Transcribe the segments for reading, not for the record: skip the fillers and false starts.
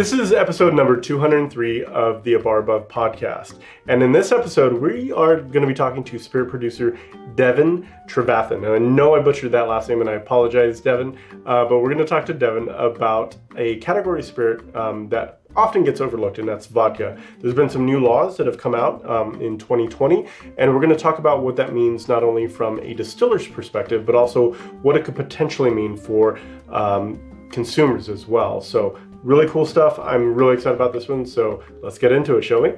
This is episode number 203 of the A Bar Above podcast. And in this episode, we are going to be talking to spirit producer Devon Trevathan. And I know I butchered that last name and I apologize, Devon, but we're going to talk to Devon about a category spirit that often gets overlooked, and that's vodka. There's been some new laws that have come out in 2020, and we're going to talk about what that means not only from a distiller's perspective, but also what it could potentially mean for consumers as well. So really cool stuff. I'm really excited about this one, so let's get into it, shall we?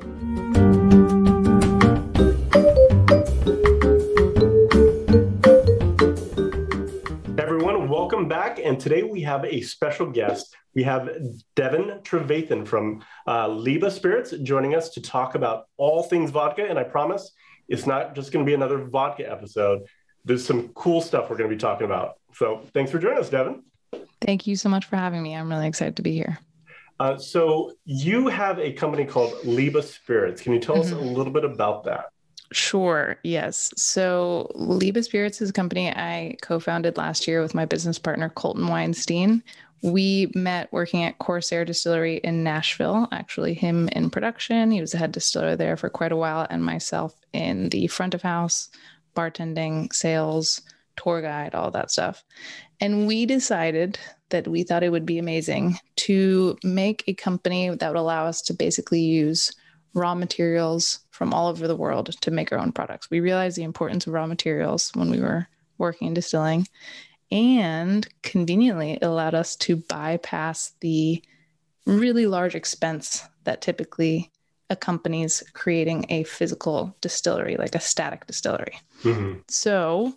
Welcome back, and today we have a special guest. We have Devon Trevathan from Liba Spirits joining us to talk about all things vodka, and I promise it's not just going to be another vodka episode. There's some cool stuff we're going to be talking about. So thanks for joining us, Devon. Thank you so much for having me. I'm really excited to be here. So you have a company called Liba Spirits. Can you tell us a little bit about that? Sure. Yes. So Liba Spirits is a company I co-founded last year with my business partner, Colton Weinstein. We met working at Corsair Distillery in Nashville, actually him in production. He was the head distiller there for quite a while, and myself in the front of house, bartending, sales, tour guide, all that stuff. And we decided that we thought it would be amazing to make a company that would allow us to basically use raw materials from all over the world to make our own products. We realized the importance of raw materials when we were working in distilling, and conveniently it allowed us to bypass the really large expense that typically accompanies creating a physical distillery, like a static distillery. Mm-hmm. So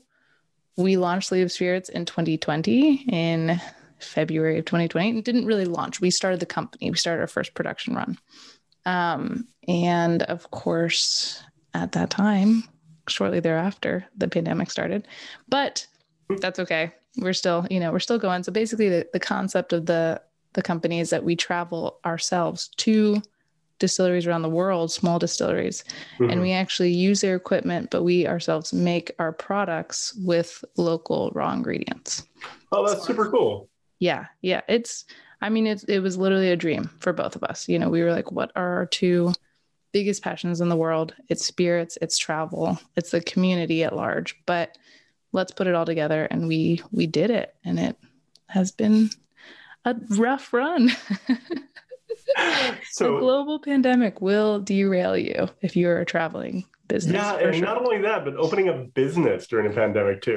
we launched Liba Spirits in 2020 in February of 2020. It didn't really launch. We started the company. We started our first production run. And of course, at that time, shortly thereafter, the pandemic started, but that's okay. We're still, we're still going. So basically the concept of the company is that we travel ourselves to distilleries around the world, small distilleries, and we actually use their equipment, but we ourselves make our products with local raw ingredients. Oh, that's super cool. Yeah. Yeah. It was literally a dream for both of us. We were like, what are our two biggest passions in the world? It's spirits, it's travel, it's the community at large, but let's put it all together. And we did it. And it has been a rough run. So, the global pandemic will derail you if you're a traveling business. Yeah, and sure. Not only that, but opening a business during a pandemic too,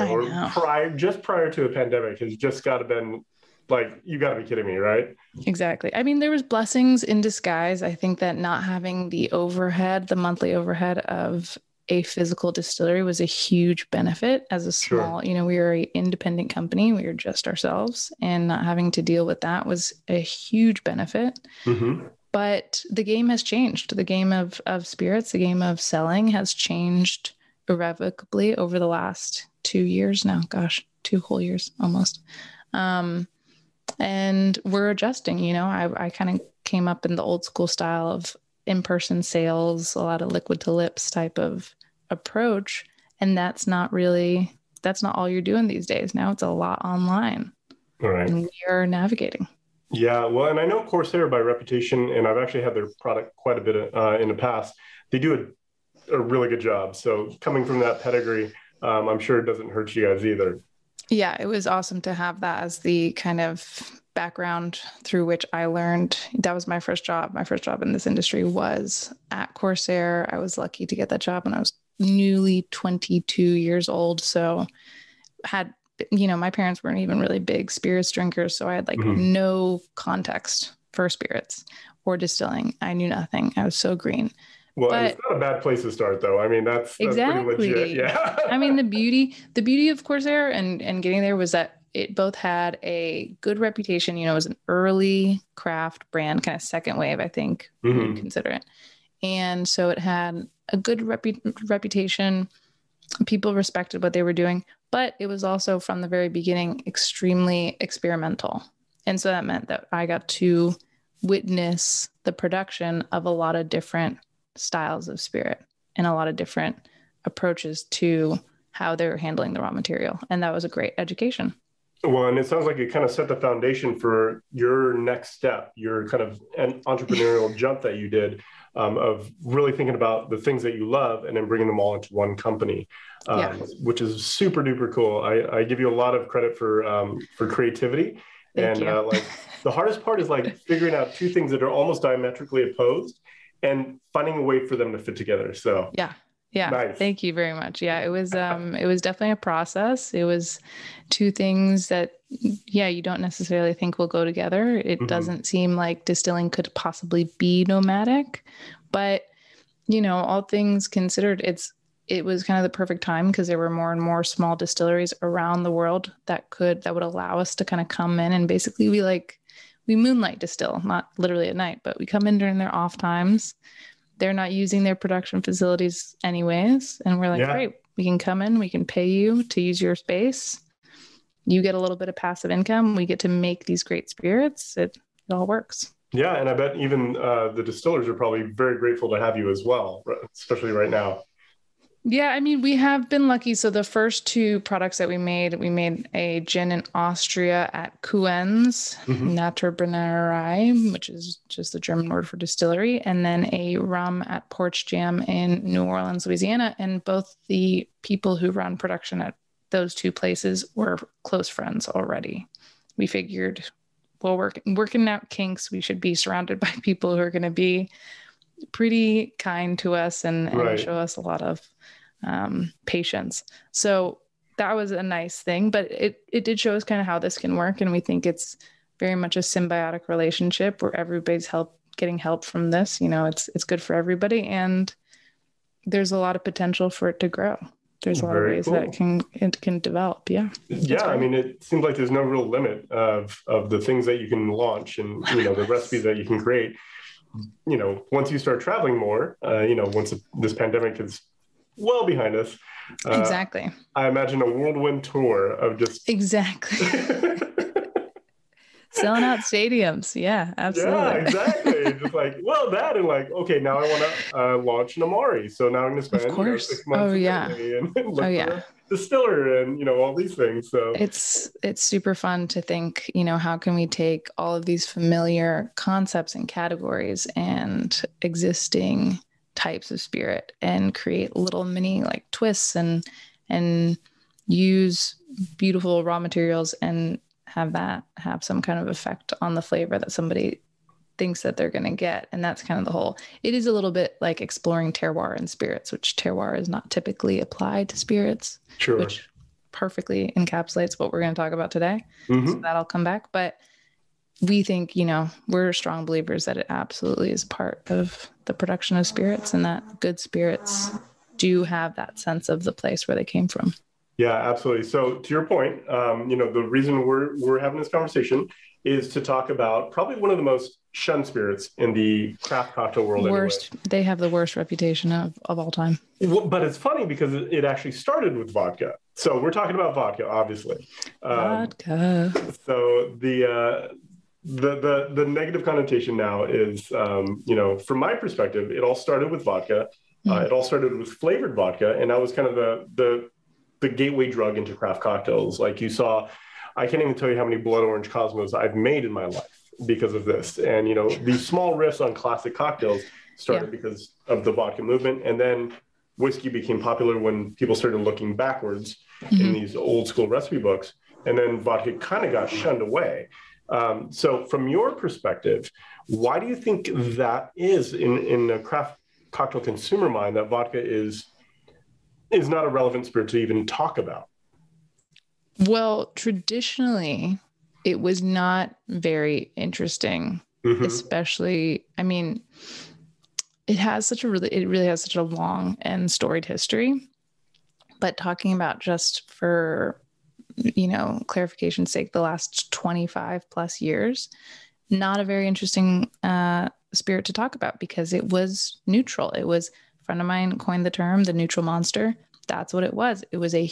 prior to a pandemic has just got to been like, you gotta be kidding me, right? Exactly. There was blessings in disguise. I think that not having the monthly overhead of a physical distillery was a huge benefit as a small, we were an independent company. We were just ourselves, and not having to deal with that was a huge benefit. Mm-hmm. But the game has changed. The game of spirits, the game of selling has changed irrevocably over the last 2 years now. Gosh, 2 whole years almost. And we're adjusting, I kind of came up in the old school style of in-person sales, a lot of liquid to lips type of approach. And that's not all you're doing these days. Now it's a lot online. All right. And we are navigating. Yeah. Well, and I know Corsair by reputation, and I've actually had their product quite a bit in the past. They do a really good job. So coming from that pedigree, I'm sure it doesn't hurt you guys either. Yeah, it was awesome to have that as the kind of background through which I learned. That was my first job. My first job in this industry was at Corsair. I was lucky to get that job when I was newly 22 years old. So my parents weren't even really big spirits drinkers. So I had no context for spirits or distilling. I knew nothing. I was so green. Well, it's not a bad place to start though. That's exactly. Pretty legit. Yeah. The beauty of Corsair and getting there was that it both had a good reputation, it was an early craft brand, kind of second wave, I think we'd consider it. And so it had a good reputation. People respected what they were doing, but it was also from the very beginning, extremely experimental. And so that meant that I got to witness the production of a lot of different styles of spirit and a lot of different approaches to how they're handling the raw material. And that was a great education. Well, and it sounds like it kind of set the foundation for your next step, your kind of an entrepreneurial jump that you did, of really thinking about the things that you love and then bringing them all into one company, which is super duper cool. I give you a lot of credit for creativity. Thank you. Like the hardest part is like figuring out two things that are almost diametrically opposed and finding a way for them to fit together. So yeah. Nice. Thank you very much. Yeah. It was definitely a process. It was two things that, you don't necessarily think will go together. It doesn't seem like distilling could possibly be nomadic, but all things considered, it was kind of the perfect time because there were more and more small distilleries around the world that would allow us to kind of come in and basically we moonlight distill, not literally at night, but we come in during their off times. They're not using their production facilities anyways. And we're like, great, we can come in, we can pay you to use your space. You get a little bit of passive income. We get to make these great spirits. It all works. Yeah. And I bet even the distillers are probably very grateful to have you as well, especially right now. Yeah. I mean, we have been lucky. So the first two products that we made a gin in Austria at Kuenz Naturbrennerei, which is just the German word for distillery. And then a rum at Porchjam in New Orleans, Louisiana. And both the people who run production at those two places were close friends already. We figured, working out kinks, we should be surrounded by people who are going to be pretty kind to us and show us a lot of patience. So that was a nice thing, but it did show us kind of how this can work. And we think it's very much a symbiotic relationship where everybody's getting help from this. It's good for everybody, and there's a lot of potential for it to grow. There's a lot of ways that it can develop. Yeah. Yeah. I mean, it seems like there's no real limit of the things that you can launch and, the recipes that you can create. Once you start traveling more, once this pandemic is well behind us, exactly. I imagine a whirlwind tour of just exactly selling out stadiums. Yeah, absolutely. Yeah, exactly. Just okay, now I want to launch an Amari. So now I'm going to spend 6 months and look for a distiller and all these things. So it's super fun to think, how can we take all of these familiar concepts and categories and existing types of spirit and create little mini twists and use beautiful raw materials and have some kind of effect on the flavor that somebody thinks that they're going to get. And that's kind of the whole, it is a little bit like exploring terroir in spirits, which terroir is not typically applied to spirits, which perfectly encapsulates what we're going to talk about today. So that'll come back. But we think, we're strong believers that it absolutely is part of the production of spirits and that good spirits do have that sense of the place where they came from. Yeah, absolutely. So to your point, the reason we're having this conversation is to talk about probably one of the most shunned spirits in the craft cocktail world. Worst. Anyway. They have the worst reputation of all time. But it's funny because it actually started with vodka. So we're talking about vodka, obviously. Vodka. So the negative connotation now is, from my perspective, it all started with vodka. It all started with flavored vodka. And that was kind of the gateway drug into craft cocktails. Like you saw, I can't even tell you how many blood orange Cosmos I've made in my life because of this. And, these small riffs on classic cocktails started because of the vodka movement. And then whiskey became popular when people started looking backwards in these old school recipe books. And then vodka kind of got shunned away. So from your perspective, why do you think that is in the craft cocktail consumer mind that vodka is not a relevant spirit to even talk about? Well, traditionally, it was not very interesting, especially, I mean, it really has such a long and storied history, but talking about just for, clarification's sake, the last 25 plus years, not a very interesting spirit to talk about because it was neutral. It was friend of mine coined the term the neutral monster. That's what it was. It was a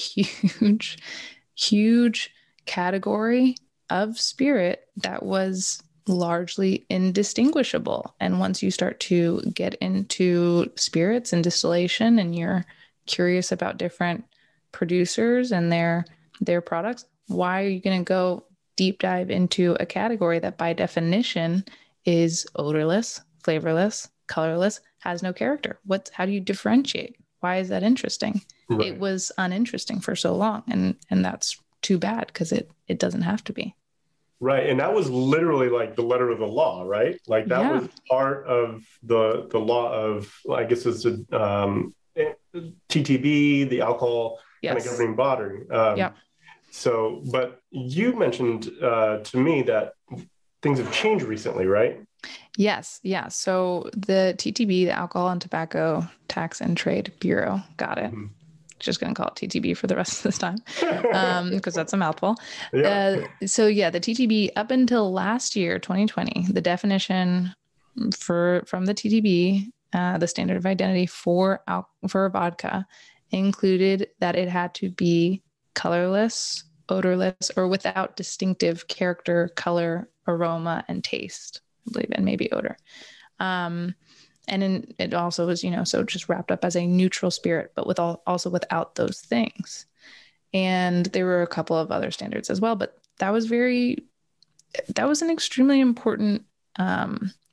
huge category of spirit that was largely indistinguishable. And once you start to get into spirits and distillation and you're curious about different producers and their products, why are you going to go deep dive into a category that by definition is odorless, flavorless, colorless, has no character? How do you differentiate? Why is that interesting? Right. It was uninteresting for so long, and that's too bad, because it doesn't have to be. Right. And that was literally like the letter of the law, right? Like that was part of the law of, I guess it's the TTB, the alcohol kind of governing body. So, but you mentioned to me that things have changed recently, right? Yes. Yeah. So the TTB, the Alcohol and Tobacco Tax and Trade Bureau, got it. Mm-hmm. Just going to call it TTB for the rest of this time, because that's a mouthful. Yeah. So the TTB, up until last year, 2020, the definition from the TTB, the standard of identity for vodka, included that it had to be colorless, odorless, or without distinctive character, color, aroma, and taste, I believe, and maybe odor. And it also was, so just wrapped up as a neutral spirit, but with also without those things. And there were a couple of other standards as well, but that was an extremely important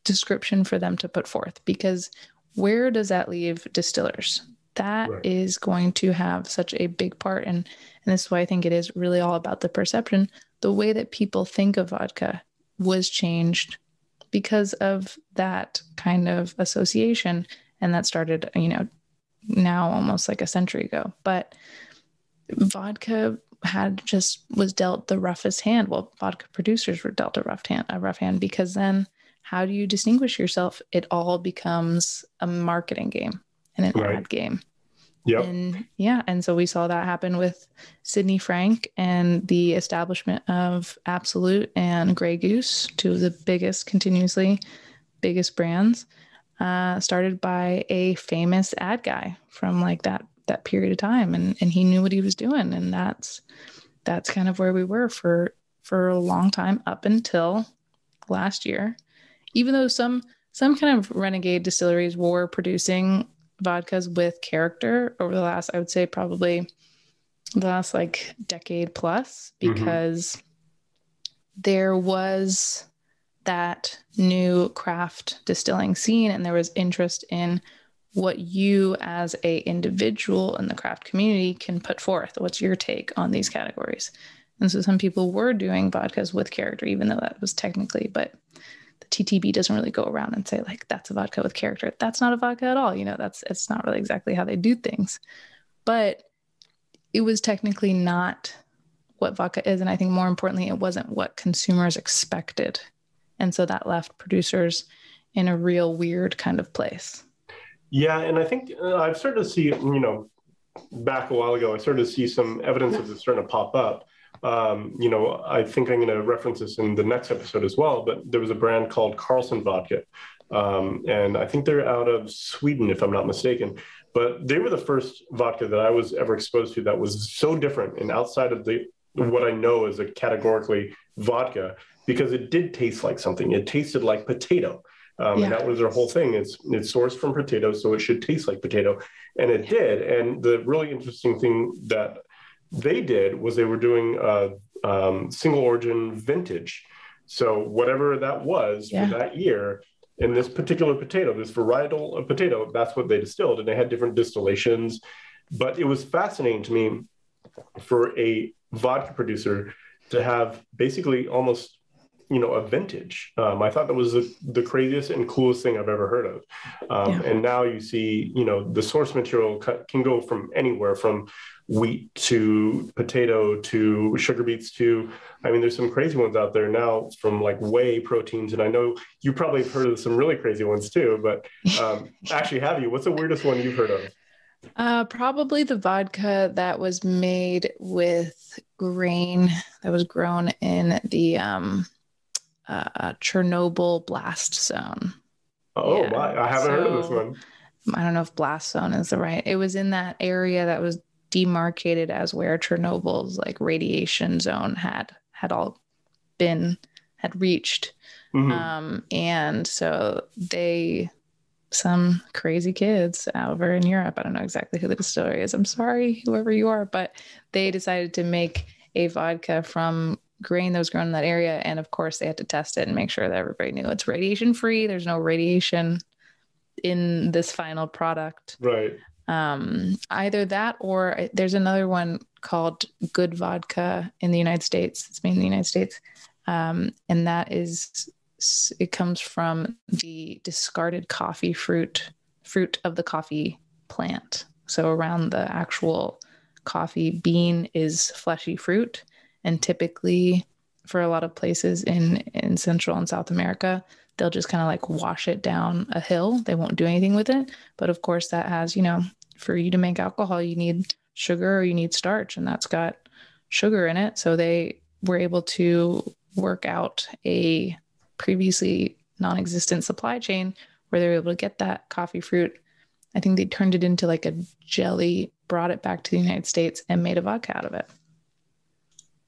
description for them to put forth, because where does that leave distillers? That right. is going to have such a big part. And this is why I think it is really all about the perception. The way that people think of vodka was changed because of that kind of association. And that started, now almost like a century ago, but vodka was dealt the roughest hand. Well, vodka producers were dealt a rough hand, because then how do you distinguish yourself? It all becomes a marketing game and an ad game. Yep. And so we saw that happen with Sidney Frank and the establishment of Absolut and Grey Goose, two of the biggest brands, started by a famous ad guy from like that period of time. And he knew what he was doing. And that's kind of where we were for a long time, up until last year, even though some kind of renegade distilleries were producing vodkas with character over the last like decade plus, because there was that new craft distilling scene, and there was interest in what you as a individual in the craft community can put forth. What's your take on these categories? And so some people were doing vodkas with character, even though that was technically, but TTB doesn't really go around and say like, that's a vodka with character. That's not a vodka at all. It's not really exactly how they do things, but it was technically not what vodka is. And I think more importantly, it wasn't what consumers expected. And so that left producers in a real weird kind of place. Yeah. And I think I've started to see, back a while ago, I started to see some evidence of this starting to pop up. I think I'm going to reference this in the next episode as well, but there was a brand called Karlsson's Vodka. And I think they're out of Sweden, if I'm not mistaken, but they were the first vodka that I was ever exposed to that was so different and outside of what I know is a categorically vodka, because it did taste like something. It tasted like potato. And that was their whole thing. It's sourced from potato, so it should taste like potato. And it did. And the really interesting thing that they did was they were doing single origin vintage. So whatever that was for that year, in this particular potato, this varietal of potato, that's what they distilled. And they had different distillations, but it was fascinating to me for a vodka producer to have basically almost, a vintage. I thought that was the craziest and coolest thing I've ever heard of. And now you see, the source material can go from anywhere, from wheat to potato to sugar beets to, there's some crazy ones out there now from like whey proteins. And I know you probably have heard of some really crazy ones too, but actually, have you? What's the weirdest one you've heard of? Probably the vodka that was made with grain that was grown in the Chernobyl blast zone. Oh, wow. I haven't heard of this one. I don't know if blast zone is the right. It was in that area that was demarcated as where Chernobyl's like radiation zone had reached. Mm-hmm. And so some crazy kids over in Europe, I don't know exactly who the distillery is, I'm sorry, whoever you are, but they decided to make a vodka from grain that was grown in that area. And of course they had to test it and make sure that everybody knew it's radiation free. There's no radiation in this final product. Right. Either that or there's another one called Good Vodka in the United States. It's made in the United States. And that is, it comes from the discarded coffee fruit of the coffee plant. So around the actual coffee bean is fleshy fruit. And typically for a lot of places in Central and South America, they'll just kind of like wash it down a hill. They won't do anything with it. But of course that has, for you to make alcohol, you need sugar or you need starch, and that's got sugar in it. So they were able to work out a previously non-existent supply chain where they were able to get that coffee fruit. I think they turned it into like a jelly, brought it back to the United States, and made a vodka out of it.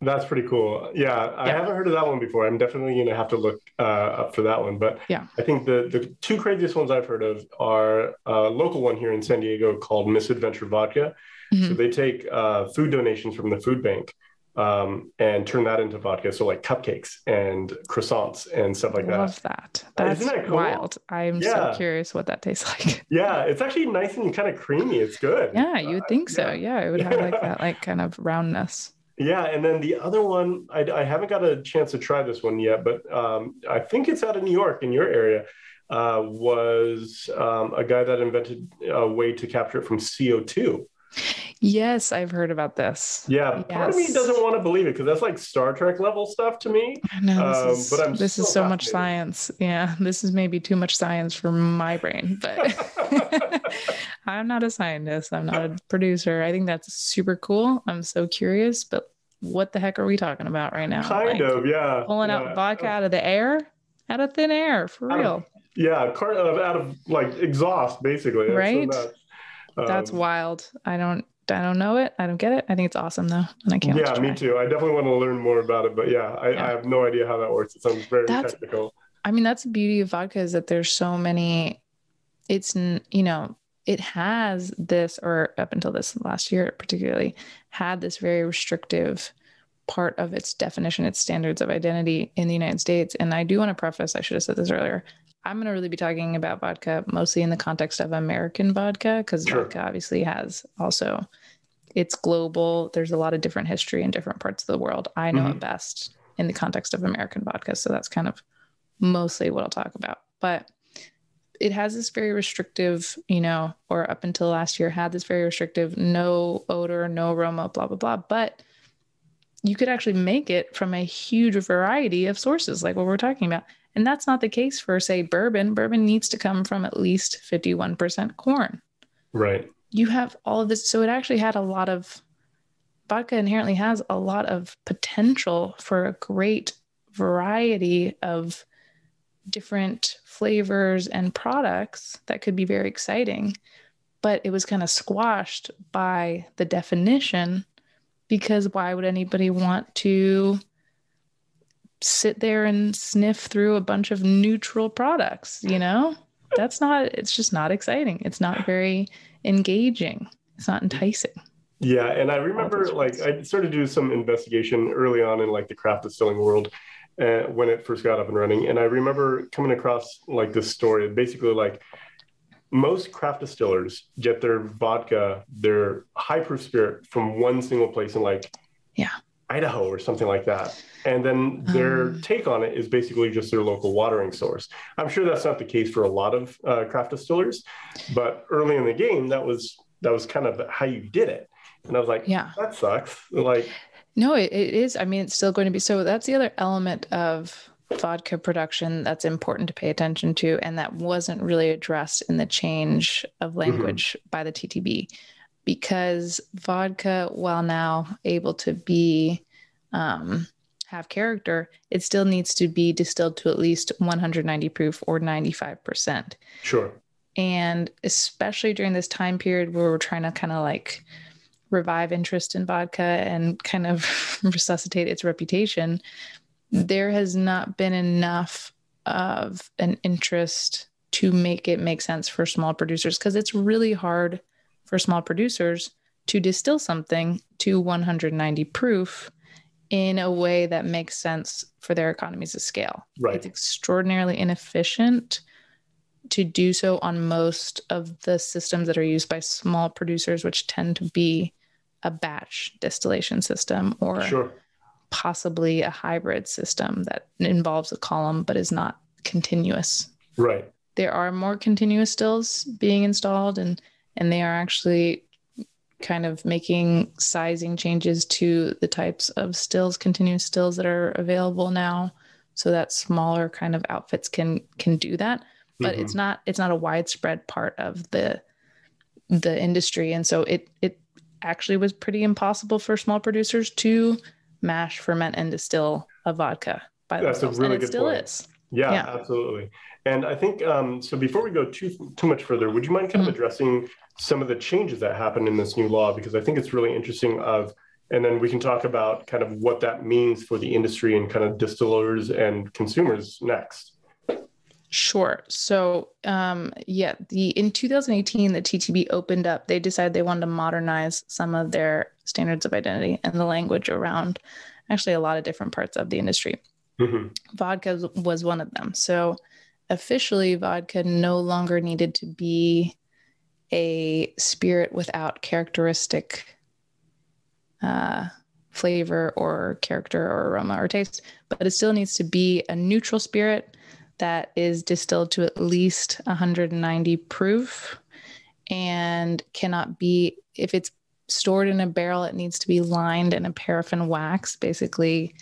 That's pretty cool. Yeah. I haven't heard of that one before. I'm definitely going to have to look up for that one. But yeah, I think the two craziest ones I've heard of are a local one here in San Diego called Misadventure Vodka. Mm-hmm. So they take food donations from the food bank and turn that into vodka. So like cupcakes and croissants and stuff like that. I love that. Isn't that cool? Wild. I'm so curious what that tastes like. Yeah. It's actually nice and kind of creamy. It's good. Yeah. You would think so. Yeah. It would have like that like kind of roundness. Yeah, and then the other one, I haven't got a chance to try this one yet, but I think it's out of New York, in your area, was a guy that invented a way to capture it from CO2. Yes, I've heard about this. Yeah, yes. Part of me doesn't want to believe it because that's like Star Trek level stuff to me. I know, this is so much science. Yeah, this is maybe too much science for my brain, but... I'm not a scientist. I'm not a producer. I think that's super cool. I'm so curious, but what the heck are we talking about right now? Kind of. Pulling out vodka out of the air, out of thin air, for real. Out of like exhaust, basically. Right? So that's wild. I don't know it. I don't get it. I think it's awesome though. And I can't. Yeah, me too. I definitely want to learn more about it, but I have no idea how that works. It sounds very technical. I mean, that's the beauty of vodka is that there's so many, it has this, or up until this last year, particularly had this very restrictive part of its definition, its standards of identity in the United States. And I do want to preface, I should have said this earlier, I'm going to really be talking about vodka mostly in the context of American vodka, because vodka obviously has also, it's global. There's a lot of different history in different parts of the world. I know it best in the context of American vodka. So that's kind of mostly what I'll talk about. But it has this very restrictive, or up until last year had this very restrictive, no odor, no aroma, blah, blah, blah. But you could actually make it from a huge variety of sources, like what we're talking about. And that's not the case for, say, bourbon. Bourbon needs to come from at least 51% corn. Right. You have all of this. So it actually had a lot of, vodka inherently has a lot of potential for a great variety of different flavors and products that could be very exciting, but it was kind of squashed by the definition, because why would anybody want to sit there and sniff through a bunch of neutral products? That's not, it's just not exciting. It's not very engaging. It's not enticing. Yeah. And I remember I started to do some investigation early on in the craft distilling world when it first got up and running. And I remember coming across this story, basically most craft distillers get their vodka, their high proof spirit from one single place in Idaho or something like that. And then their take on it is basically just their local watering source. I'm sure that's not the case for a lot of craft distillers, but early in the game, that was kind of how you did it. And I was that sucks. No, it is. I mean, it's still going to be. So that's the other element of vodka production that's important to pay attention to. And that wasn't really addressed in the change of language by the TTB, because vodka, while now able to be, have character, it still needs to be distilled to at least 190 proof or 95%. Sure. And especially during this time period where we're trying to kind of revive interest in vodka and kind of resuscitate its reputation, there has not been enough of an interest to make it make sense for small producers, because it's really hard for small producers to distill something to 190 proof in a way that makes sense for their economies of scale. Right. It's extraordinarily inefficient to do so on most of the systems that are used by small producers, which tend to be a batch distillation system or sure. possibly a hybrid system that involves a column but is not continuous. Right. There are more continuous stills being installed, and they are actually kind of making sizing changes to the types of stills, continuous stills that are available now, so that smaller kind of outfits can do that. But mm-hmm. it's not a widespread part of the industry. And so it actually was pretty impossible for small producers to mash, ferment, and distill a vodka by themselves. That's a really good point. Is. Yeah, absolutely. And I think, so before we go too much further, would you mind kind mm-hmm. of addressing some of the changes that happened in this new law? Because I think it's really interesting and then we can talk about kind of what that means for the industry and kind of distillers and consumers next. Sure. So, in 2018, the TTB opened up. They decided they wanted to modernize some of their standards of identity and the language around actually a lot of different parts of the industry. Mm-hmm. Vodka was one of them. So officially, vodka no longer needed to be a spirit without characteristic flavor or character or aroma or taste, but it still needs to be a neutral spirit that is distilled to at least 190 proof and cannot be, if it's stored in a barrel, it needs to be lined in a paraffin wax, basically.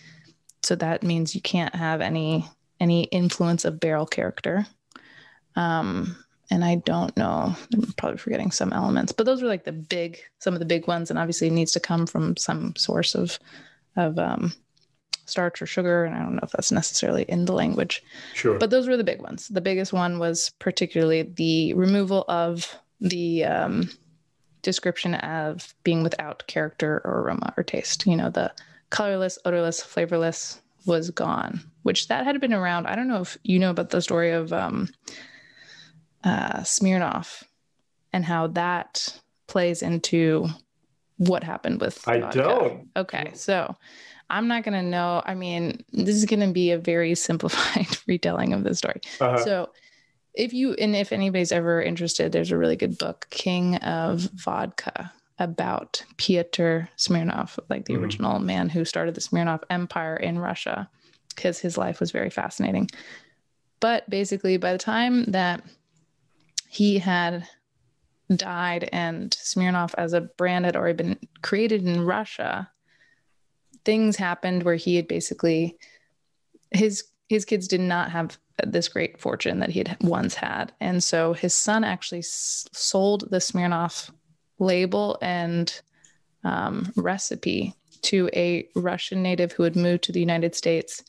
So that means you can't have any influence of barrel character. And I don't know, I'm probably forgetting some elements, but those were like some of the big ones. And obviously it needs to come from some source of starch or sugar, and I don't know if that's necessarily in the language. Sure. But those were the big ones. The biggest one was particularly the removal of the description of being without character or aroma or taste. You know, the colorless, odorless, flavorless was gone, which that had been around. I don't know if you know about the story of Smirnoff and how that plays into what happened with I vodka. Don't. Okay, so I'm not going to know. I mean, this is going to be a very simplified retelling of the story. Uh-huh. So if anybody's ever interested, there's a really good book, King of Vodka, about Pyotr Smirnoff, like the mm-hmm. original man who started the Smirnoff Empire in Russia, because his life was very fascinating. But basically, by the time that he had died and Smirnoff as a brand had already been created in Russia, things happened where he had basically, his kids did not have this great fortune that he had once had. And so his son actually sold the Smirnoff label and recipe to a Russian native who had moved to the United States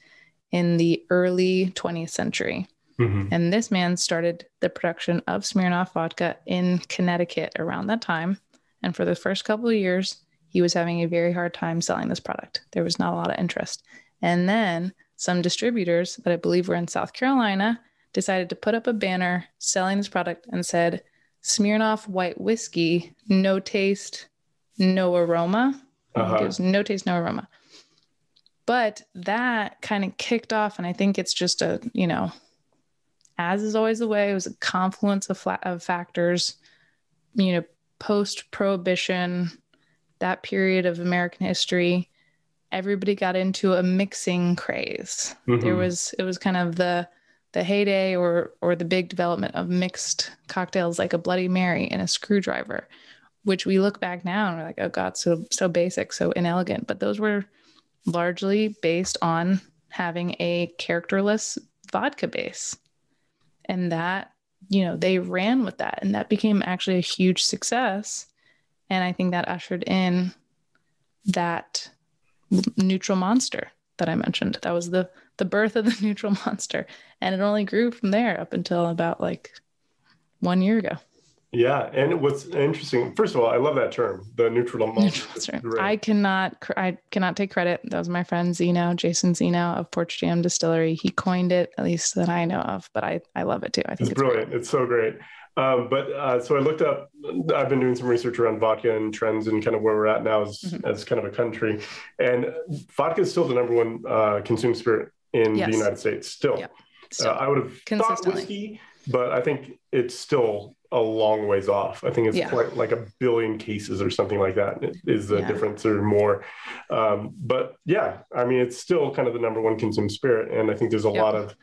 in the early 20th century. Mm-hmm. And this man started the production of Smirnoff vodka in Connecticut around that time. And for the first couple of years, he was having a very hard time selling this product. There was not a lot of interest. And then some distributors that I believe were in South Carolina decided to put up a banner selling this product and said, Smirnoff white whiskey, no taste, no aroma. Uh-huh. It was no taste, no aroma. But that kind of kicked off. And I think it's just a, you know, as is always the way, it was a confluence of factors, you know, post-prohibition, that period of American history, everybody got into a mixing craze. Mm-hmm. It was kind of the heyday or the big development of mixed cocktails like a Bloody Mary and a screwdriver, which we look back now and we're like, oh God, so basic, so inelegant. But those were largely based on having a characterless vodka base. And that, you know, they ran with that, and that became actually a huge success. And I think that ushered in that neutral monster that I mentioned. That was the birth of the neutral monster. And it only grew from there up until about like 1 year ago. Yeah. And what's interesting, first of all, I love that term, the neutral monster. I cannot take credit. That was my friend Zeno, Jason Zeno of Porchgem Distillery. He coined it, at least that I know of, but I love it too. I think it's brilliant. Great. It's so great. So I looked up, I've been doing some research around vodka and trends and kind of where we're at now as kind of a country. And vodka is still the number one consumed spirit in the United States still. Yeah. So I would have thought whiskey, but I think it's still a long ways off. I think it's quite like 1 billion cases or something like that is the difference or more. But yeah, I mean, it's still kind of the number one consumed spirit. And I think there's a lot of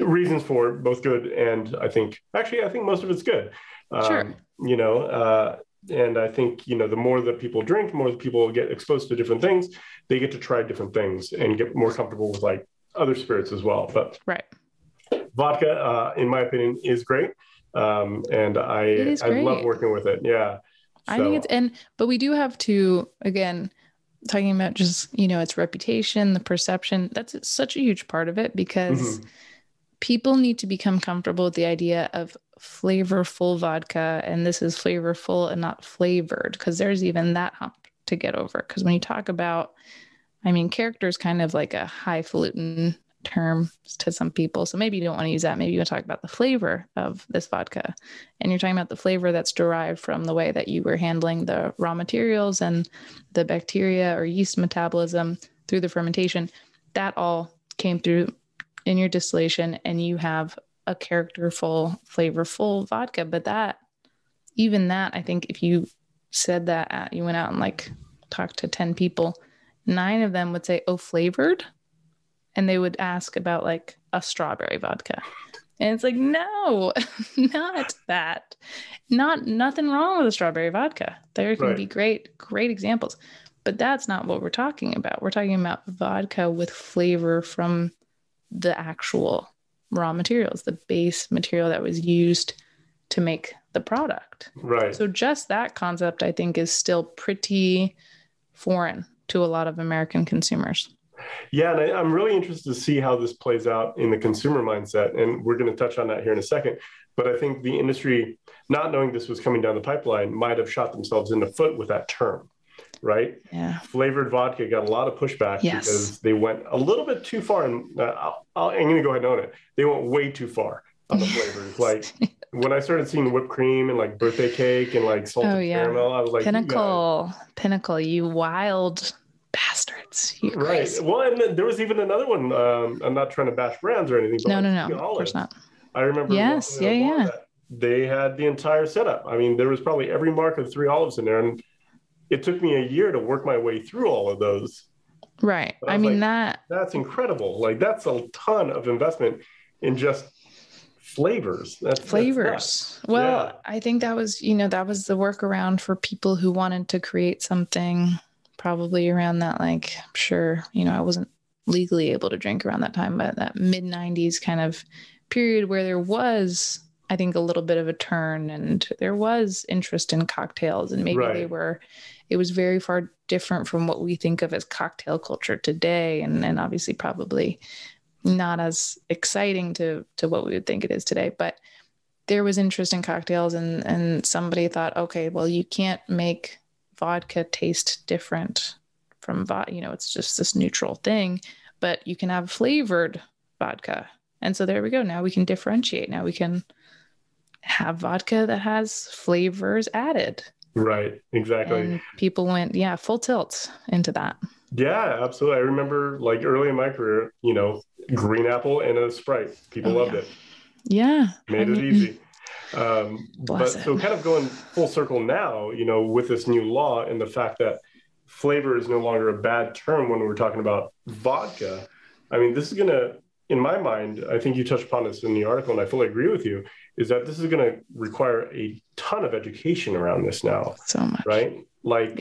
reasons for it, both good and I think most of it's good. You know, and I think, you know, the more that people drink, the more that people get exposed to different things, they get to try different things and get more comfortable with like other spirits as well. But vodka, in my opinion, is great. And I love working with it. Yeah. So. I think but we do have to, again, talking about just, you know, its reputation, the perception, that's such a huge part of it because people need to become comfortable with the idea of flavorful vodka. And this is flavorful and not flavored. 'Cause there's even that hump to get over. 'Cause when you talk about, I mean, character is kind of like a highfalutin term to some people. So maybe you don't want to use that. Maybe you want to talk about the flavor of this vodka. And you're talking about the flavor that's derived from the way that you were handling the raw materials and the bacteria or yeast metabolism through the fermentation. That all came through in your distillation and you have a characterful, flavorful vodka. But that, I think if you said that, you went out and like talked to 10 people, 9 of them would say, oh, flavored. And they would ask about like a strawberry vodka. And it's like, no, not that. Nothing wrong with a strawberry vodka. There can be great examples, but that's not what we're talking about. We're talking about vodka with flavor from the actual raw materials, the base material that was used to make the product. Right. So just that concept, I think, is still pretty foreign to a lot of American consumers. Yeah, and I'm really interested to see how this plays out in the consumer mindset, and we're going to touch on that here in a second. But I think the industry, not knowing this was coming down the pipeline, might have shot themselves in the foot with that term, right? Yeah. Flavored vodka got a lot of pushback because they went a little bit too far, and I'm going to go ahead and own it. They went way too far on the flavors. Like when I started seeing whipped cream and like birthday cake and like salted caramel, I was like, Pinnacle, you wild bastards. You're crazy. Well, and then there was even another one. I'm not trying to bash brands or anything. But no. Of course not. I remember. Yes. Yeah. They had the entire setup. I mean, there was probably every mark of 3 Olives in there. And it took me a year to work my way through all of those. Right. I mean, that's incredible. Like that's a ton of investment in just flavors. That's well, I think that was the workaround for people who wanted to create something probably around that, like, I'm sure, you know, I wasn't legally able to drink around that time, but that mid-90s kind of period where there was, I think, a little bit of a turn and there was interest in cocktails and maybe it was very far different from what we think of as cocktail culture today. And obviously probably not as exciting to what we would think it is today, but there was interest in cocktails and somebody thought, okay, well, you can't make vodka taste different from vodka, you know, it's just this neutral thing, but you can have flavored vodka. And so there we go. Now we can differentiate. Now we can have vodka that has flavors added. Right. Exactly. And people went, full tilt into that. Yeah, absolutely. I remember like early in my career, you know, green apple and a Sprite. People loved it. Yeah. Made it easy. So kind of going full circle now, you know, with this new law and the fact that flavor is no longer a bad term when we're talking about vodka. I mean, this is going to, in my mind, I think you touched upon this in the article and I fully agree with you, is that this is going to require a ton of education around this now. So much. Right? Like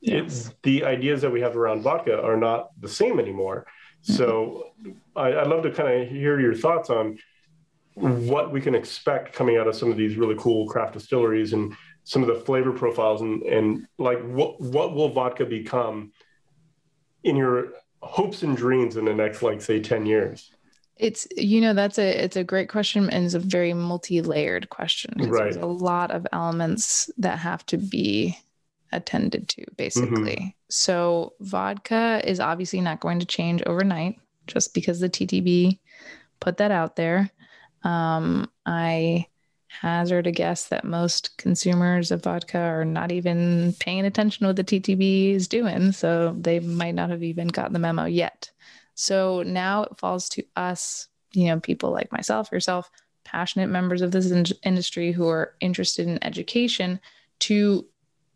it's the ideas that we have around vodka are not the same anymore. Mm-hmm. So I'd love to kind of hear your thoughts on what we can expect coming out of some of these really cool craft distilleries and some of the flavor profiles and like what will vodka become in your hopes and dreams in the next, like, say 10 years? It's, you know, it's a great question and it's a very multi-layered question. Right. There's a lot of elements that have to be attended to basically. Mm-hmm. So vodka is obviously not going to change overnight just because the TTB put that out there. I hazard a guess that most consumers of vodka are not even paying attention to what the TTB is doing, so they might not have even gotten the memo yet. So now it falls to us, you know, people like myself, yourself, passionate members of this industry who are interested in education, to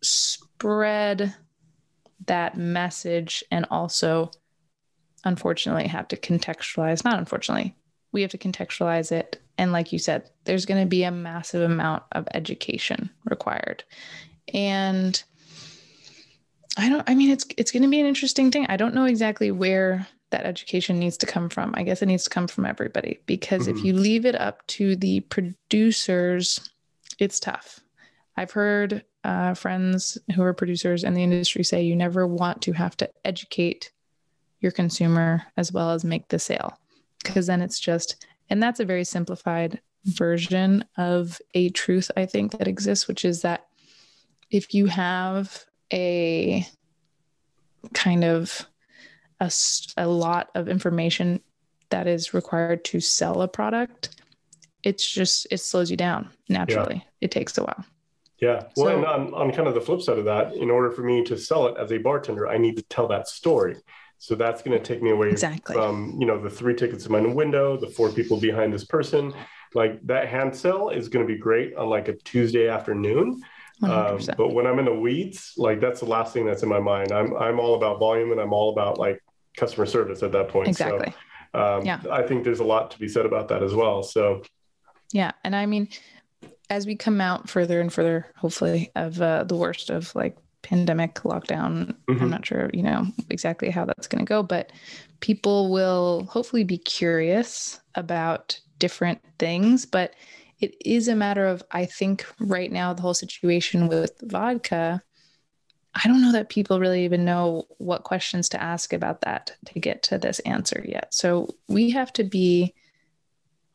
spread that message, and also, unfortunately, have to contextualize, not unfortunately, we have to contextualize it. And like you said, there's going to be a massive amount of education required. And it's going to be an interesting thing. I don't know exactly where that education needs to come from. I guess it needs to come from everybody, because if you leave it up to the producers, it's tough. I've heard friends who are producers in the industry say you never want to have to educate your consumer as well as make the sale, because then it's just, and that's a very simplified version of a truth, I think, that exists, which is that if you have a kind of a lot of information that is required to sell a product, it slows you down naturally. Yeah. It takes a while. Yeah. Well, so, and on kind of the flip side of that, in order for me to sell it as a bartender, I need to tell that story. So that's going to take me away from, you know, the 3 tickets in my window, the 4 people behind this person. Like that hand sell is going to be great on like a Tuesday afternoon. But when I'm in the weeds, like that's the last thing that's in my mind. I'm all about volume, and I'm all about like customer service at that point. Exactly. So I think there's a lot to be said about that as well. So, yeah. And I mean, as we come out further and further, hopefully, of the worst of like pandemic lockdown, I'm not sure, you know, exactly how that's going to go, but people will hopefully be curious about different things. But it is a matter of, I think right now, the whole situation with vodka, I don't know that people really even know what questions to ask about that to get to this answer yet. So we have to be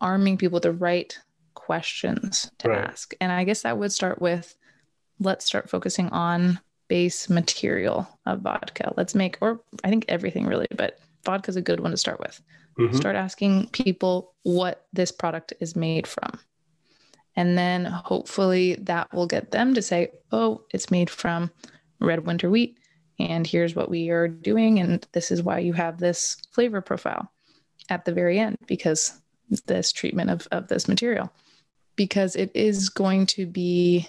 arming people with the right questions to ask. And I guess that would start with, let's start focusing on base material of vodka. Let's make, or I think everything really, but vodka is a good one to start with. Start asking people what this product is made from. And then hopefully that will get them to say, oh, it's made from red winter wheat, and here's what we are doing, and this is why you have this flavor profile at the very end, because this treatment of this material. Because it is going to be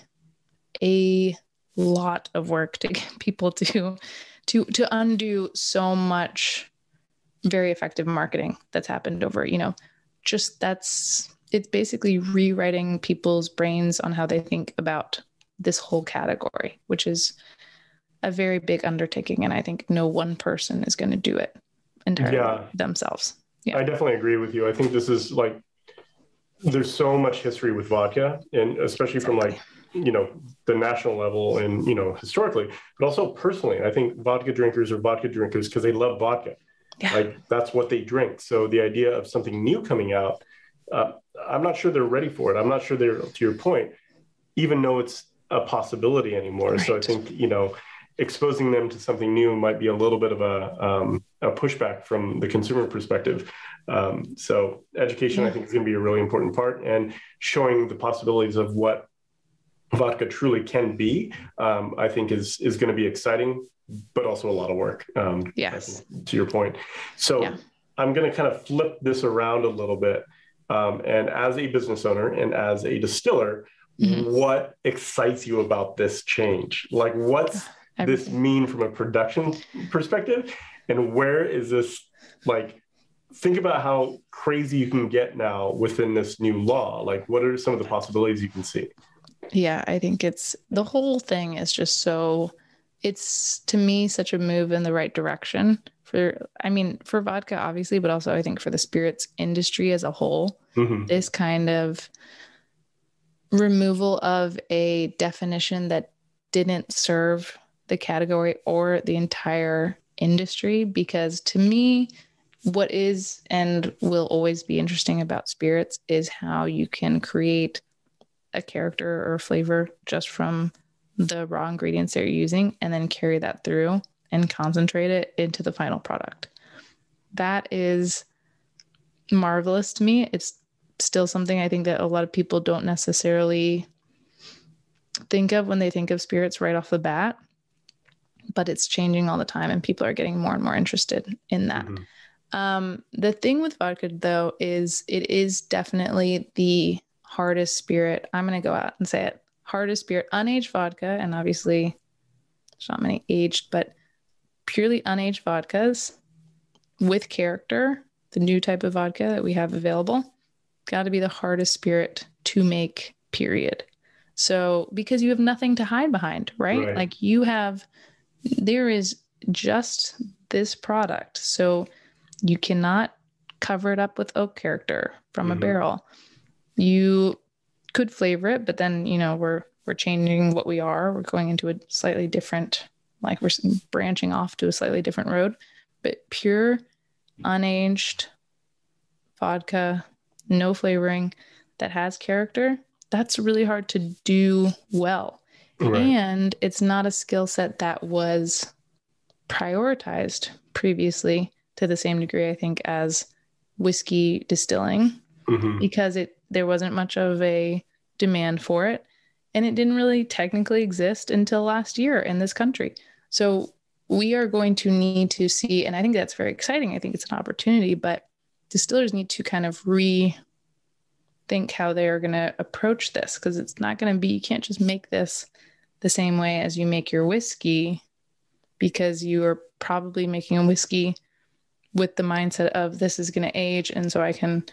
a lot of work to get people to undo so much very effective marketing that's happened over, you know, just it's basically rewriting people's brains on how they think about this whole category, which is a very big undertaking. And I think no one person is going to do it entirely themselves. Yeah. I definitely agree with you. I think this is like, there's so much history with vodka, and especially from like, you know, the national level and, you know, historically, but also personally, I think vodka drinkers because they love vodka. Yeah. Like that's what they drink. So the idea of something new coming out, I'm not sure they're ready for it. I'm not sure they're, to your point, even know it's a possibility anymore. Right. So I think, you know, exposing them to something new might be a little bit of a pushback from the consumer perspective. So education, I think, is going to be a really important part, and showing the possibilities of what vodka truly can be, I think is going to be exciting, but also a lot of work. Yes. To your point. So I'm going to kind of flip this around a little bit. And as a business owner and as a distiller, what excites you about this change? Like, what's everything. This mean from a production perspective? And where is this, like, think about how crazy you can get now within this new law. Like, what are some of the possibilities you can see? Yeah, I think it's, the whole thing is just so, it's to me such a move in the right direction for vodka, obviously, but also I think for the spirits industry as a whole, this kind of removal of a definition that didn't serve the category or the entire industry. Because to me, what is and will always be interesting about spirits is how you can create a character or a flavor just from the raw ingredients they're using, and then carry that through and concentrate it into the final product. That is marvelous to me. It's still something I think that a lot of people don't necessarily think of when they think of spirits right off the bat, but it's changing all the time and people are getting more and more interested in that. Mm-hmm. The thing with vodka though, is it is definitely the hardest spirit. I'm going to go out and say it. Hardest spirit, unaged vodka. And obviously there's not many aged, but purely unaged vodkas with character, the new type of vodka that we have available, got to be the hardest spirit to make, period. So because you have nothing to hide behind, right? Like you have, there is just this product. So you cannot cover it up with oak character from a barrel. You could flavor it, but then, you know, we're changing what we are. We're going into a slightly different, like we're branching off to a slightly different road, but pure, unaged vodka, no flavoring that has character. That's really hard to do well. Right. And it's not a skill set that was prioritized previously to the same degree, I think, as whiskey distilling, because there wasn't much of a demand for it. And it didn't really technically exist until last year in this country. So we are going to need to see, and I think that's very exciting. I think it's an opportunity, but distillers need to kind of rethink how they are going to approach this, because it's not going to be, you can't just make this the same way as you make your whiskey, because you are probably making a whiskey with the mindset of this is going to age. And so I can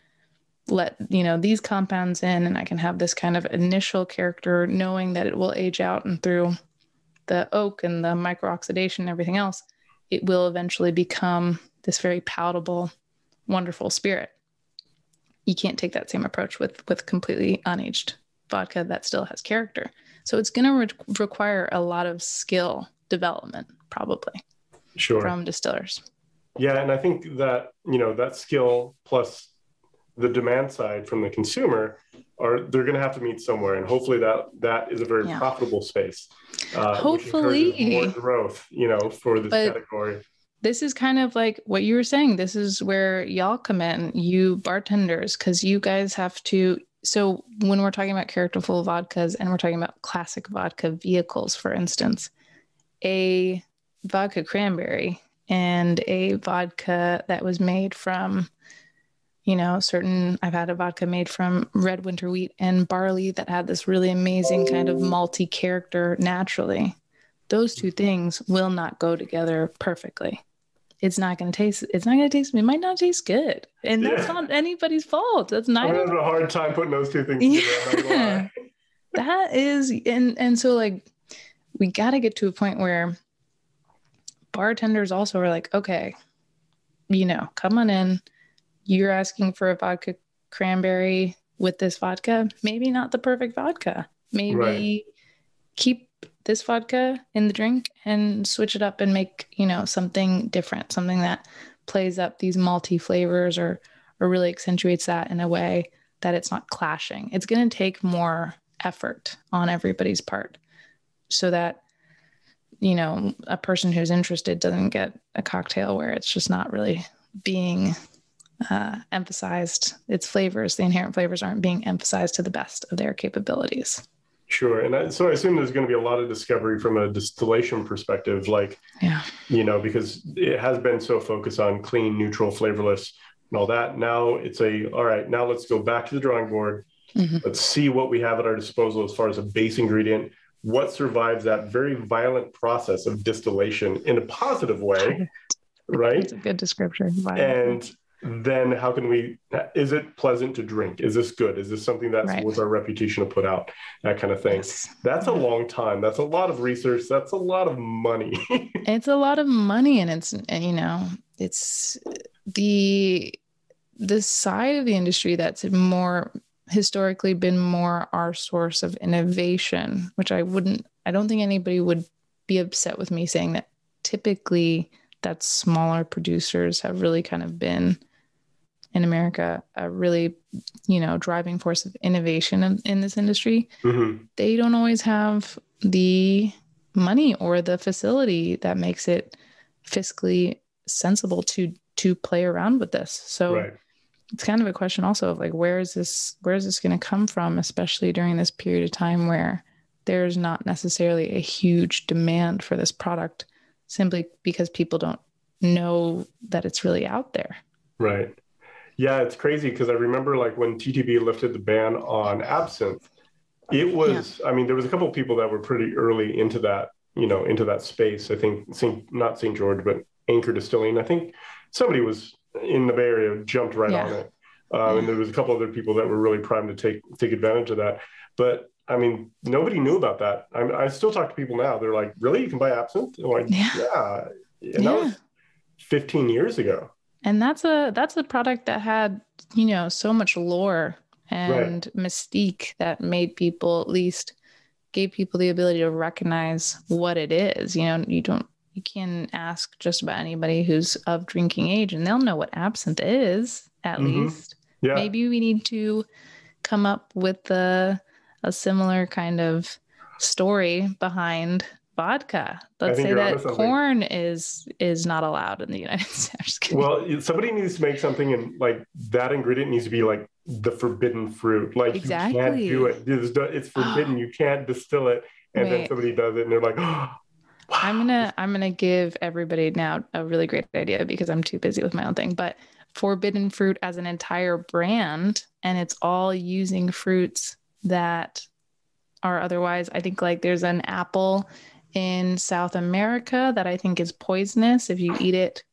let, you know, these compounds in and I can have this kind of initial character knowing that it will age out, and through the oak and the microoxidation and everything else, it will eventually become this very palatable, wonderful spirit. You can't take that same approach with completely unaged vodka that still has character. So it's going to require a lot of skill development, probably, from distillers. Yeah. And I think that, you know, that skill plus the demand side from the consumer, are they're going to have to meet somewhere. And hopefully that is a very profitable space. Hopefully more growth, you know, for this category. This is kind of like what you were saying. This is where y'all come in, you bartenders, because you guys have to. So when we're talking about characterful vodkas and we're talking about classic vodka vehicles, for instance, a vodka cranberry and a vodka that was made from, you know, certain, I've had a vodka made from red winter wheat and barley that had this really amazing kind of malty character naturally. Those two things will not go together perfectly. It's not going to taste, it might not taste good. And that's not anybody's fault. That's not. I'm having a hard time putting those two things together. That is, and so like, we got to get to a point where bartenders also are like, okay, you know, come on in. You're asking for a vodka cranberry with this vodka, maybe not the perfect vodka. Maybe keep this vodka in the drink and switch it up and make, you know, something different, something that plays up these malty flavors or really accentuates that in a way that it's not clashing. It's going to take more effort on everybody's part so that, you know, a person who's interested doesn't get a cocktail where it's just not really being emphasized, its flavors, the inherent flavors aren't being emphasized to the best of their capabilities. Sure. And so I assume there's going to be a lot of discovery from a distillation perspective, like, you know, because it has been so focused on clean, neutral, flavorless and all that. Now it's all right, now let's go back to the drawing board. Let's see what we have at our disposal as far as a base ingredient, what survives that very violent process of distillation in a positive way, right? That's a good description. Violent. And then how can we, is it pleasant to drink? Is this good? Is this something that's worth our reputation to put out? That kind of thing. Yes. That's a long time. That's a lot of research. That's a lot of money. It's a lot of money. And it's, you know, it's the side of the industry that's more historically been more our source of innovation, which I don't think anybody would be upset with me saying that typically that smaller producers have really kind of been in America, a really, you know, driving force of innovation in this industry. They don't always have the money or the facility that makes it fiscally sensible to play around with this. So it's kind of a question also of like, where is this going to come from, especially during this period of time where there's not necessarily a huge demand for this product simply because people don't know that it's really out there. Right. Yeah, it's crazy because I remember like when TTB lifted the ban on absinthe, it was, yeah. I mean, there was a couple of people that were pretty early into that, you know, into that space. I think not St. George, but Anchor Distilling. I think somebody was in the Bay Area, jumped right on it. And there was a couple other people that were really primed to take advantage of that. But I mean, nobody knew about that. I still talk to people now. They're like, really? You can buy absinthe? I'm like, yeah. And that was 15 years ago. And that's a product that had, you know, so much lore and mystique that made people, at least gave people the ability to recognize what it is. You know, you can ask just about anybody who's of drinking age and they'll know what absinthe is, at least. Yeah. Maybe we need to come up with a similar kind of story behind vodka. Let's say that corn is not allowed in the United States. Well, somebody needs to make something and like that ingredient needs to be like the forbidden fruit. Like you can't do it. It's forbidden. You can't distill it. And then somebody does it and they're like, oh, wow. I'm gonna give everybody now a really great idea because I'm too busy with my own thing. But forbidden fruit as an entire brand, and it's all using fruits that are otherwise, I think like there's an apple in South America that I think is poisonous if you eat it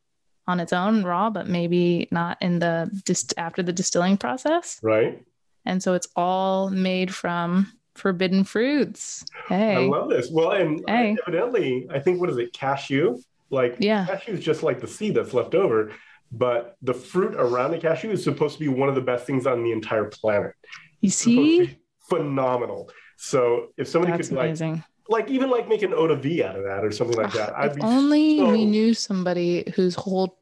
on its own raw, but maybe not in the after the distilling process. Right. And so it's all made from forbidden fruits. Hey, I love this. Well, and evidently, I think, what is it? Cashew? Like cashew is just like the seed that's left over, but the fruit around the cashew is supposed to be one of the best things on the entire planet. You see? Phenomenal. So if somebody could amazing. Like even like make an eau de vie out of that or something like that. I'd be only we knew somebody whose whole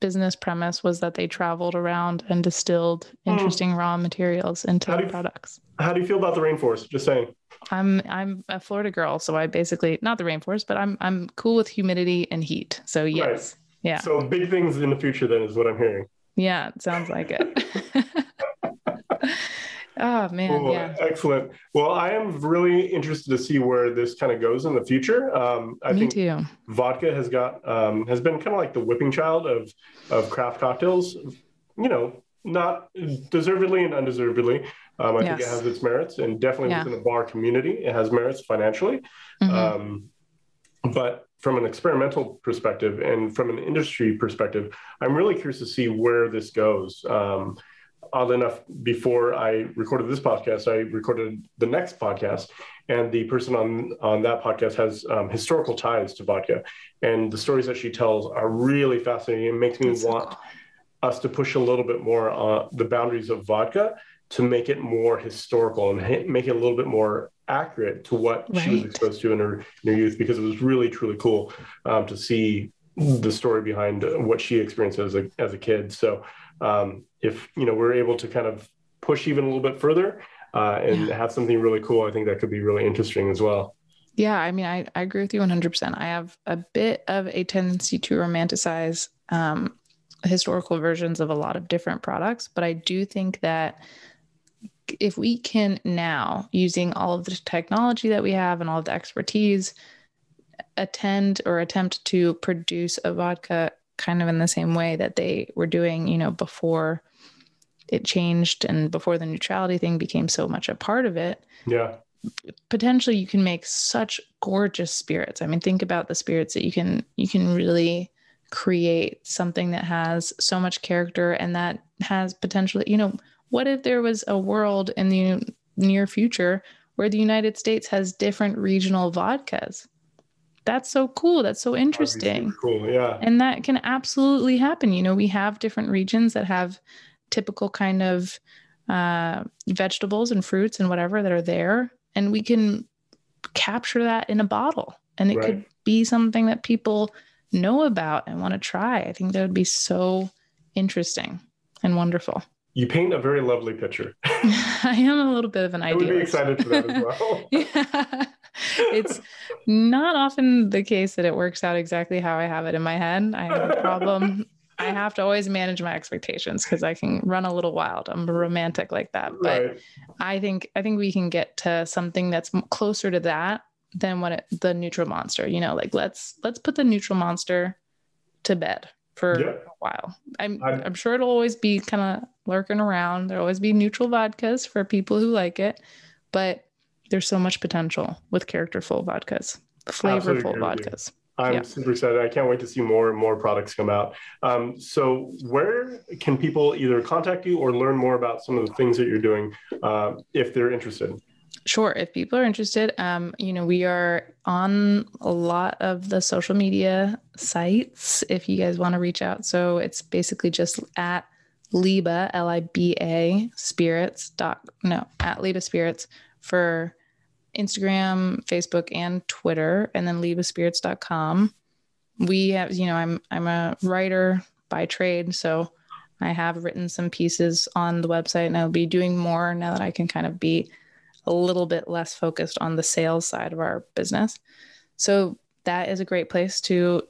business premise was that they traveled around and distilled interesting raw materials into products. How do you feel about the rainforest? Just saying. I'm a Florida girl, so I basically not the rainforest, but I'm cool with humidity and heat. So yes. Right. Yeah. So big things in the future then is what I'm hearing. Yeah, it sounds like it. Oh, man. Cool. Yeah. Excellent. Well, I am really interested to see where this kind of goes in the future. I think vodka has got, has been kind of like the whipping child of craft cocktails, you know, not deservedly and undeservedly. I think it has its merits and definitely within the bar community, it has merits financially. But from an experimental perspective and from an industry perspective, I'm really curious to see where this goes. Oddly enough, before I recorded this podcast, I recorded the next podcast, and the person on that podcast has historical ties to vodka, and the stories that she tells are really fascinating. It makes me want us to push a little bit more on the boundaries of vodka to make it more historical and make it a little bit more accurate to what she was exposed to in her youth, because it was really, truly cool to see the story behind what she experienced as a kid. So if, you know, we're able to kind of push even a little bit further and have something really cool, I think that could be really interesting as well. Yeah. I mean, I agree with you 100%. I have a bit of a tendency to romanticize historical versions of a lot of different products, but I do think that if we can now, using all of the technology that we have and all of the expertise, attempt to produce a vodka kind of in the same way that they were doing, you know, before it changed and before the neutrality thing became so much a part of it. Yeah. Potentially you can make such gorgeous spirits. I mean, think about the spirits that you can really create something that has so much character and that has potentially, you know, what if there was a world in the near future where the United States has different regional vodkas? That's so cool. That's so interesting. Cool, yeah. And that can absolutely happen. You know, we have different regions that have typical kind of vegetables and fruits and whatever that are there. And we can capture that in a bottle. And it could be something that people know about and want to try. I think that would be so interesting and wonderful. You paint a very lovely picture. I am a little bit of an idealist. I would be excited for that as well. Yeah. It's not often the case that it works out exactly how I have it in my head. I have a problem I have to always manage my expectations because I can run a little wild. I'm romantic like that, but right. I think we can get to something that's closer to that than what the neutral monster, you know, like let's put the neutral monster to bed for a while. I'm sure it'll always be kind of lurking around. There'll always be neutral vodkas for people who like it, but there's so much potential with characterful vodkas, flavorful vodkas. I'm super excited. I can't wait to see more and more products come out. So where can people either contact you or learn more about some of the things that you're doing if they're interested? Sure. If people are interested, you know, we are on a lot of the social media sites if you guys want to reach out. So it's basically just at Liba, Liba Spirits. At Liba Spirits for Instagram, Facebook, and Twitter, and then libaspirits.com. We have, you know, I'm a writer by trade, so I have written some pieces on the website, and I'll be doing more now that I can kind of be a little bit less focused on the sales side of our business. So that is a great place to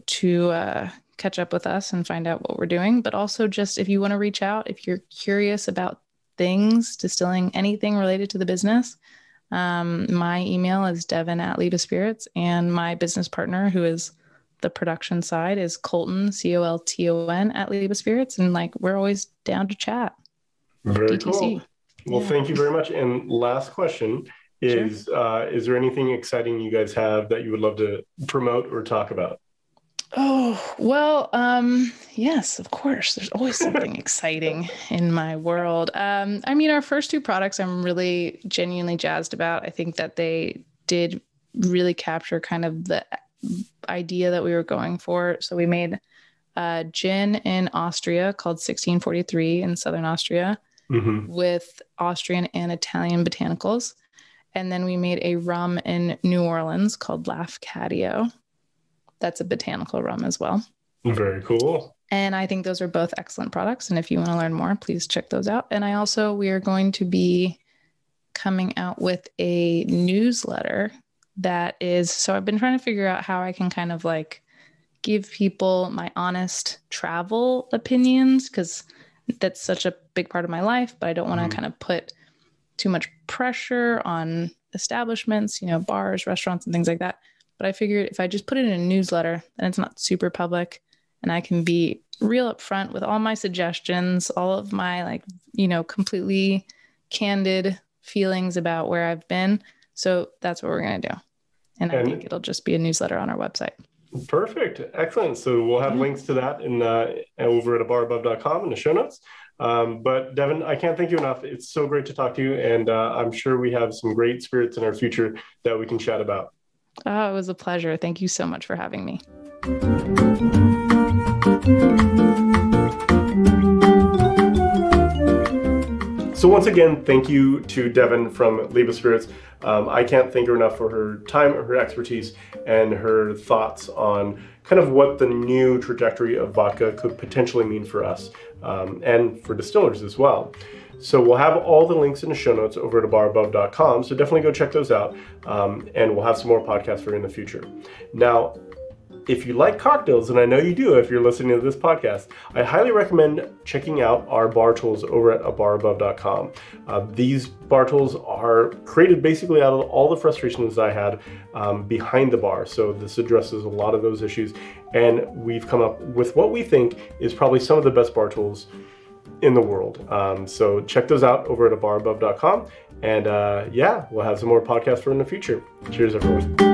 catch up with us and find out what we're doing. But also, just if you want to reach out, if you're curious about things, distilling, anything related to the business, my email is devon@libaspirits, and my business partner, who is the production side, is Colton, Colton @libaspirits. And like, we're always down to chat. Very DTC. Cool. Well, thank you very much. And last question is, is there anything exciting you guys have that you would love to promote or talk about? Oh, well, yes, of course. There's always something exciting in my world. I mean, our first two products I'm really genuinely jazzed about. I think that they did really capture kind of the idea that we were going for. So we made gin in Austria called 1643 in southern Austria with Austrian and Italian botanicals. And then we made a rum in New Orleans called Lafcadio. That's a botanical rum as well. Very cool. And I think those are both excellent products. And if you want to learn more, please check those out. And I also, we are going to be coming out with a newsletter that is, so I've been trying to figure out how I can kind of like give people my honest travel opinions, because that's such a big part of my life, but I don't want to kind of put too much pressure on establishments, you know, bars, restaurants, and things like that. But I figured if I just put it in a newsletter, then it's not super public, and I can be real upfront with all my suggestions, all of my, like, you know, completely candid feelings about where I've been. So that's what we're going to do. And I think it'll just be a newsletter on our website. Perfect. Excellent. So we'll have links to that in over at abarabove.com in the show notes. But Devon, I can't thank you enough. It's so great to talk to you. And I'm sure we have some great spirits in our future that we can chat about. Oh, it was a pleasure. Thank you so much for having me. So once again, thank you to Devon from Liba Spirits. I can't thank her enough for her time, her expertise, and her thoughts on kind of what the new trajectory of vodka could potentially mean for us and for distillers as well. So we'll have all the links in the show notes over at abarabove.com. So definitely go check those out. And we'll have some more podcasts for you in the future. Now, if you like cocktails, and I know you do if you're listening to this podcast, I highly recommend checking out our bar tools over at abarabove.com. These bar tools are created basically out of all the frustrations I had behind the bar. So this addresses a lot of those issues. And we've come up with what we think is probably some of the best bar tools in the world. So check those out over at abarabove.com. And we'll have some more podcasts for in the future. Cheers, everyone.